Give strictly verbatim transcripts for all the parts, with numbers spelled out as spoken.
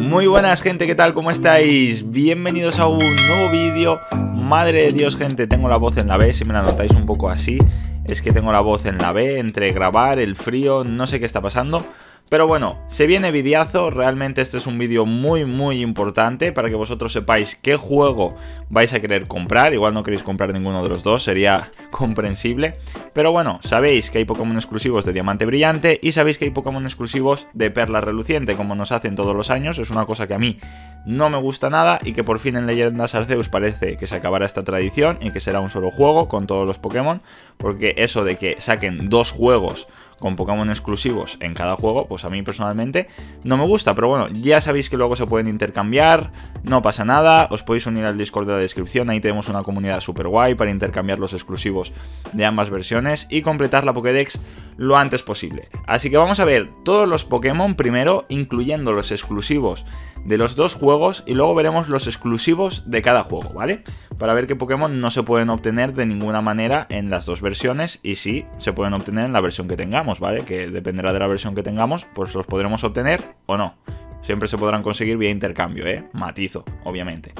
Muy buenas, gente, ¿qué tal? ¿Cómo estáis? Bienvenidos a un nuevo vídeo. Madre de Dios, gente, tengo la voz en la B. Si me la notáis un poco así, es que tengo la voz en la B, entre grabar, el frío, no sé qué está pasando. Pero bueno, se viene videazo. Realmente este es un vídeo muy muy importante para que vosotros sepáis qué juego vais a querer comprar. Igual no queréis comprar ninguno de los dos, sería comprensible. Pero bueno, sabéis que hay Pokémon exclusivos de Diamante Brillante y sabéis que hay Pokémon exclusivos de Perla Reluciente, como nos hacen todos los años. Es una cosa que a mí no me gusta nada y que por fin en Leyendas Arceus parece que se acabará esta tradición y que será un solo juego con todos los Pokémon, porque eso de que saquen dos juegos con Pokémon exclusivos en cada juego, pues a mí personalmente no me gusta. Pero bueno, ya sabéis que luego se pueden intercambiar, no pasa nada. Os podéis unir al Discord de la descripción, ahí tenemos una comunidad super guay para intercambiar los exclusivos de ambas versiones y completar la Pokédex lo antes posible. Así que vamos a ver todos los Pokémon primero, incluyendo los exclusivos de los dos juegos, y luego veremos los exclusivos de cada juego, ¿vale? Para ver qué Pokémon no se pueden obtener de ninguna manera en las dos versiones y sí se pueden obtener en la versión que tengamos, ¿vale? Que dependerá de la versión que tengamos, pues los podremos obtener o no. Siempre se podrán conseguir vía intercambio, ¿eh? Matizo, obviamente.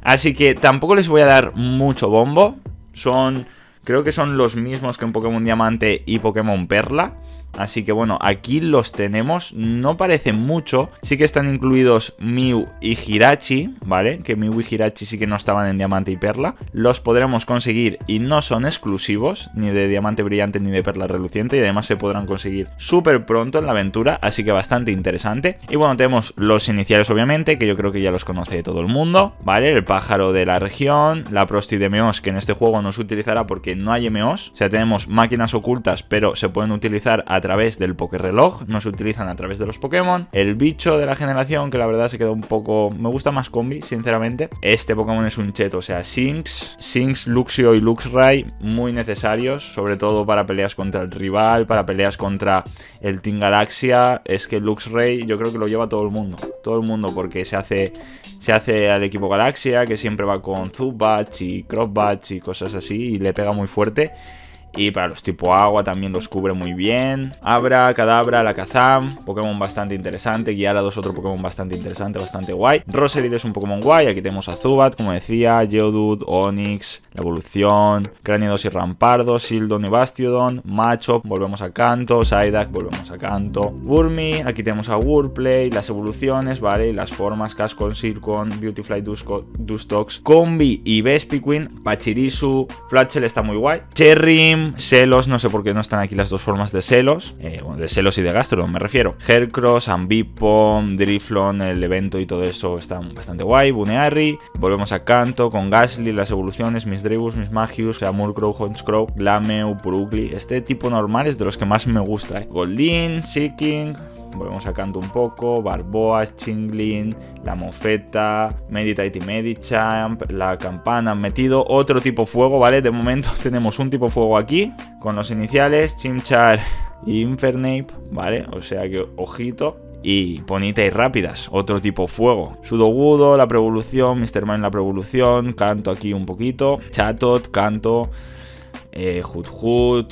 Así que tampoco les voy a dar mucho bombo. Son... creo que son los mismos que en Pokémon Diamante y Pokémon Perla. Así que bueno, aquí los tenemos. No parecen mucho. Sí que están incluidos Mew y Jirachi, ¿vale? Que Mew y Jirachi sí que no estaban en Diamante y Perla. Los podremos conseguir y no son exclusivos, ni de Diamante Brillante ni de Perla Reluciente. Y además se podrán conseguir súper pronto en la aventura. Así que bastante interesante. Y bueno, tenemos los iniciales, obviamente, que yo creo que ya los conoce todo el mundo, ¿vale? El pájaro de la región, la Prosti de Meos, que en este juego no se utilizará porque no hay M Os, o sea, tenemos máquinas ocultas, pero se pueden utilizar a través del Poké reloj, no se utilizan a través de los Pokémon. El bicho de la generación, que la verdad se queda un poco... me gusta más Combi, sinceramente. Este Pokémon es un cheto, o sea, Sinx, Sinx, Luxio y Luxray, muy necesarios, sobre todo para peleas contra el rival, para peleas contra el Team Galaxia. Es que Luxray yo creo que lo lleva todo el mundo, todo el mundo, porque se hace, se hace al equipo Galaxia, que siempre va con Zubat y Crobat y cosas así, y le pega muy fuerte. Y para los tipo agua también los cubre muy bien. Abra, Cadabra, Alakazam, Pokémon bastante interesante. Gyarados, otro Pokémon bastante interesante, bastante guay. Roseride es un Pokémon guay. Aquí tenemos a Zubat, como decía, Geodude, Onix, la evolución, Cranidos y Rampardos, Sildon y Bastiodon, Machop, volvemos a Kanto, Psyduck, volvemos a Kanto, Burmy, aquí tenemos a Wurmplay, las evoluciones, ¿vale? Y las formas, Cascon, Sircon, Beautyfly, Dustox, Combi y Vespiquen, Pachirisu, Flatchel está muy guay, Cherrim, Celos, no sé por qué no están aquí las dos formas de Celos, eh, bueno, de Celos y de Gastrodon me refiero. Hercross, Ambipom, Driflon, el evento y todo eso están bastante guay. Bunearry, volvemos a Kanto con Gastly, las evoluciones, Misdreavus, Mismagius, Amurkrow, Honchkrow, Glameu, Purugly. Este tipo normal es de los que más me gusta, eh. Goldeen, Seeking, volvemos a Kanto un poco, Barboa, Chinglin, la Mofeta, Meditite y Medichamp, la Campana han metido, otro tipo fuego, ¿vale? De momento tenemos un tipo fuego aquí, con los iniciales, Chimchar y Infernape, ¿vale? O sea que, ojito. Y Ponita y Rápidas, otro tipo fuego. Sudogudo, la Prevolución, míster Mime la Prevolución, Kanto aquí un poquito, Chatot, Kanto, eh, Hudhud.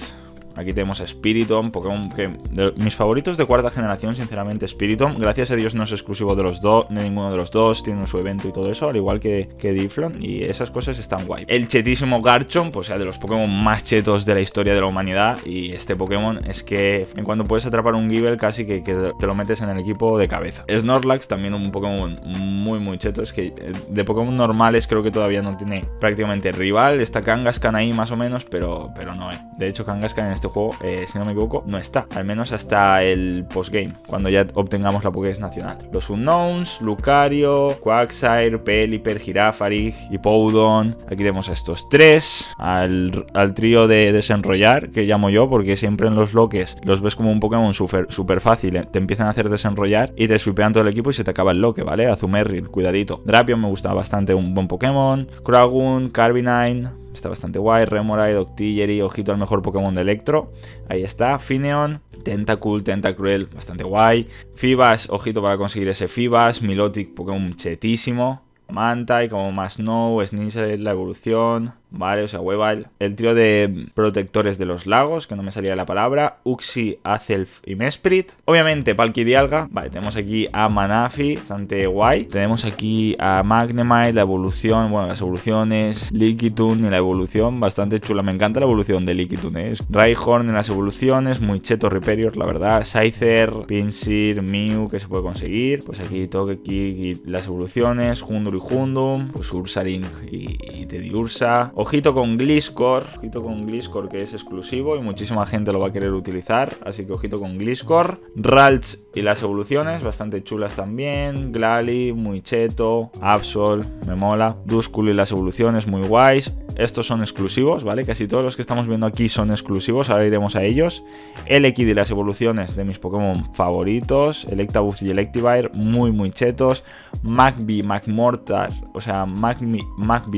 Aquí tenemos a Spiritomb, Pokémon que de mis favoritos de cuarta generación, sinceramente, Spiritomb. Gracias a Dios no es exclusivo de los dos, de ninguno de los dos, tiene su evento y todo eso, al igual que, que Diflon, y esas cosas están guay. El chetísimo Garchomp, o sea, de los Pokémon más chetos de la historia de la humanidad, y este Pokémon es que en cuanto puedes atrapar un Gible casi que, que te lo metes en el equipo de cabeza. Snorlax, también un Pokémon muy muy cheto, es que de Pokémon normales creo que todavía no tiene prácticamente rival. Está Kangaskhan ahí más o menos, pero, pero no, eh. De hecho Kangaskhan en este juego, eh, si no me equivoco, no está, al menos hasta el postgame, cuando ya obtengamos la Pokédex nacional. Los Unknowns, Lucario, Quagsire, Pelipper, Girafarig, Hippowdon. Aquí tenemos a estos tres, al, al trío de desenrollar, que llamo yo, porque siempre en los loques los ves como un Pokémon súper super fácil, eh. Te empiezan a hacer desenrollar y te swipean todo el equipo y se te acaba el loque, ¿vale? Azumerril, cuidadito. Drapion me gusta bastante, un buen Pokémon. Kragunk, Carbinine... está bastante guay. Remoraid, Octillery, ojito al mejor Pokémon de Electro. Ahí está. Fineon, Tentacool, Tentacruel, bastante guay. Fibas, ojito para conseguir ese Fibas. Milotic, Pokémon chetísimo. Mantine, como más Snow, Sneasel, la evolución. ¿vale? O sea, Weavile. El trío de protectores de los lagos, que no me salía la palabra. Uxie, Azelf y Mesprit. Obviamente, Palkidialga. Vale, tenemos aquí a Manaphy, bastante guay. Tenemos aquí a Magnemite, la evolución, bueno, las evoluciones. Lickitung y la evolución, bastante chula. Me encanta la evolución de Lickitung, ¿eh? Rhyhorn en las evoluciones, muy cheto Rhyperior, la verdad. Scyther, Pinsir, Mew, que se puede conseguir. Pues aquí Togekick y las evoluciones. Houndour y Houndoom. Pues Ursaring y, y Tediursa. Ojito con Gliscor, ojito con Gliscor, que es exclusivo y muchísima gente lo va a querer utilizar, así que ojito con Gliscor. Ralts y las evoluciones, bastante chulas también. Glalie, muy cheto. Absol, me mola. Duskull y las evoluciones, muy guays. Estos son exclusivos, ¿vale? Casi todos los que estamos viendo aquí son exclusivos, ahora iremos a ellos. Elekid y las evoluciones de mis Pokémon favoritos. Electabuzz y Electivire, muy muy chetos. Magby, Magmortar, o sea, Magby,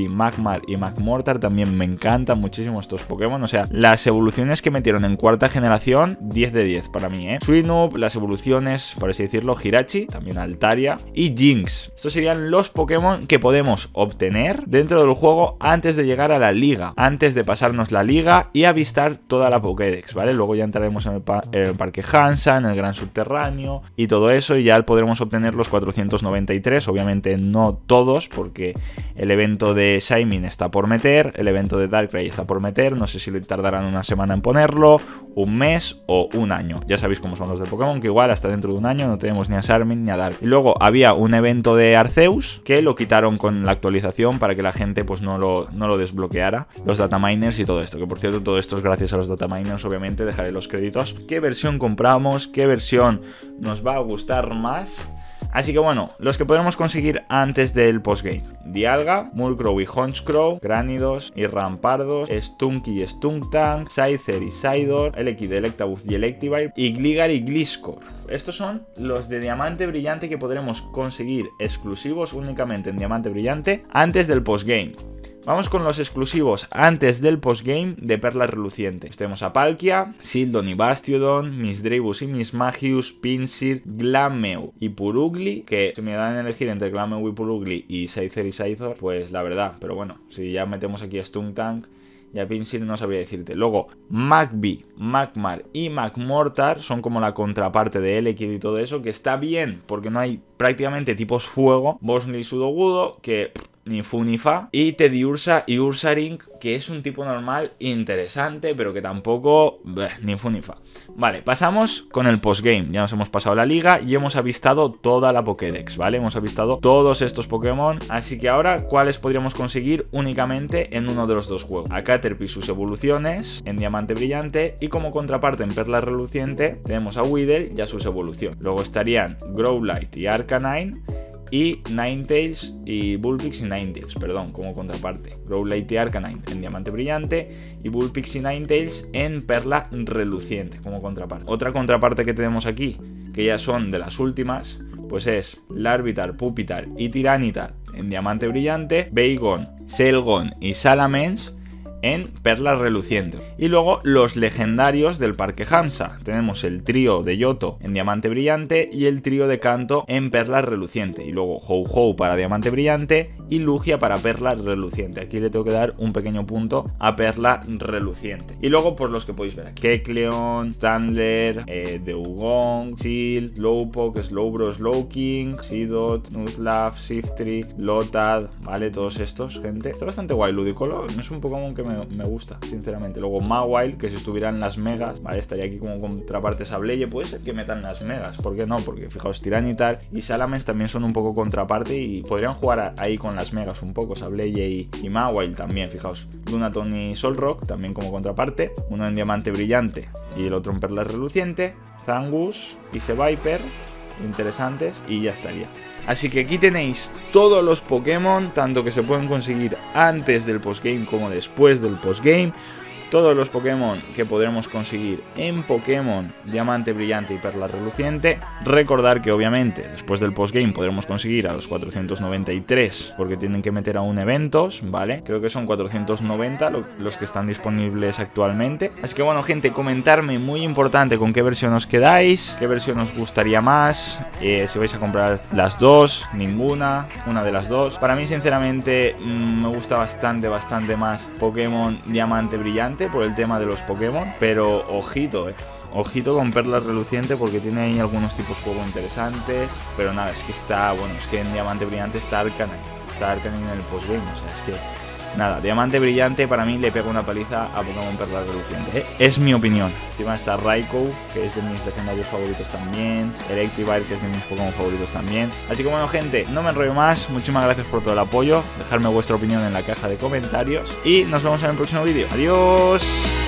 Magmar y Magmortar también me encantan muchísimo estos Pokémon. O sea, las evoluciones que metieron en cuarta generación, diez de diez para mí, ¿eh? Swinup, las evoluciones, por así decirlo, Jirachi, también Altaria y Jinx. Estos serían los Pokémon que podemos obtener dentro del juego antes de llegar a la liga, antes de pasarnos la liga y avistar toda la Pokédex, ¿vale? Luego ya entraremos en el, pa en el Parque Hansa, en el Gran Subterráneo y todo eso, y ya podremos obtener los cuatrocientos noventa y tres, obviamente no todos, porque el evento de Shaymin está por meter, el evento de Darkrai está por meter, no sé si tardarán una semana en ponerlo, un mes o un año. Ya sabéis cómo son los de Pokémon, que igual hasta dentro de un año no tenemos ni a Shaymin ni a Dark. Y luego había un evento de Arceus que lo quitaron con la actualización para que la gente pues no lo, no lo desbloqueara. bloqueara los dataminers y todo esto, que por cierto todo esto es gracias a los dataminers, obviamente dejaré los créditos, qué versión compramos, qué versión nos va a gustar más. Así que bueno, los que podremos conseguir antes del postgame: Dialga, Murkrow y Honchkrow, Granidos y Rampardos, Stunky y Stuntank, Scyther y Psyduck, Elekid, Electabuzz y Electivire, y Gligar y Gliscor. Estos son los de Diamante Brillante que podremos conseguir exclusivos únicamente en Diamante Brillante antes del postgame. Vamos con los exclusivos antes del postgame de Perla Reluciente. Tenemos a Palkia, Sildon y Bastiodon, Misdreavus y Mismagius, Pinsir, Glameow y Purugly, que si me dan a elegir entre Glameow y Purugly y Scyther y Scyther, pues la verdad, pero bueno, si ya metemos aquí a Stuntank y a Pinsir no sabría decirte. Luego, Magby, Magmar y Magmortar son como la contraparte de Elekid y todo eso, que está bien porque no hay prácticamente tipos fuego. Bosnian y Sudowoodo, que ni fu ni fa. Y Tediursa y Ursaring, que es un tipo normal interesante, pero que tampoco bleh, ni fu ni fa. Vale, pasamos con el postgame. Ya nos hemos pasado la liga y hemos avistado toda la Pokédex, ¿vale? Hemos avistado todos estos Pokémon. Así que ahora, ¿cuáles podríamos conseguir únicamente en uno de los dos juegos? A Caterpie y sus evoluciones en Diamante Brillante, y como contraparte en Perla Reluciente tenemos a Weedle y a sus evoluciones. Luego estarían Growlithe y Arcanine, y Ninetales y Bullpix y Ninetales, perdón, como contraparte. Growlithe y Arcanine en Diamante Brillante y Bullpix y Ninetales en Perla Reluciente como contraparte. Otra contraparte que tenemos aquí, que ya son de las últimas, pues es Larvitar, Pupitar y Tiranitar en Diamante Brillante, Bagon, Selgon y Salamence en Perla Reluciente. Y luego los legendarios del Parque Hansa. Tenemos el trío de Johto en Diamante Brillante y el trío de Kanto en Perla Reluciente. Y luego Ho-Ho para Diamante Brillante y Lugia para Perla Reluciente. Aquí le tengo que dar un pequeño punto a Perla Reluciente. Y luego por los que podéis ver: Kecleon, Tandler, eh, Dewgong, Seal, Slowpoke, Slowbro, Slowking, Seedot, Nuzlocke, Siftree, Lotad, ¿vale? Todos estos, gente. Está bastante guay. Ludicolo no es un Pokémon que me me gusta, sinceramente. Luego Mawile, que si estuvieran las megas, vale, estaría aquí como contraparte Sableye. Puede ser que metan las megas, ¿por qué no? Porque fijaos, Tiranitar y Salamence también son un poco contraparte y podrían jugar ahí con las megas un poco. Sableye y, y Mawile también, fijaos. Lunatone y Solrock también como contraparte, uno en Diamante Brillante y el otro en Perla Reluciente. Zangus y Seviper, interesantes, y ya estaría. Así que aquí tenéis todos los Pokémon, tanto que se pueden conseguir antes del postgame como después del postgame. todos los Pokémon que podremos conseguir en Pokémon Diamante Brillante y Perla Reluciente. Recordar que obviamente después del postgame podremos conseguir a los cuatrocientos noventa y tres porque tienen que meter aún eventos, ¿vale? Creo que son cuatrocientos noventa los que están disponibles actualmente. Así que bueno, gente, comentarme, muy importante, con qué versión os quedáis, qué versión os gustaría más, eh, si vais a comprar las dos, ninguna, una de las dos. Para mí sinceramente mmm, me gusta bastante, bastante más Pokémon Diamante Brillante por el tema de los Pokémon, pero ojito, eh. Ojito con Perla Reluciente porque tiene ahí algunos tipos de juego interesantes, pero nada, es que está, bueno, es que en Diamante Brillante está Arcanine, está Arcanine en el postgame, o sea, es que nada, Diamante Brillante para mí le pega una paliza a Pokémon Perla Reluciente, eh. Es mi opinión. Encima está Raikou, que es de mis legendarios favoritos también, Electivire, que es de mis Pokémon favoritos también. Así que bueno, gente, no me enrollo más, muchísimas gracias por todo el apoyo, dejadme vuestra opinión en la caja de comentarios y nos vemos en el próximo vídeo. ¡Adiós!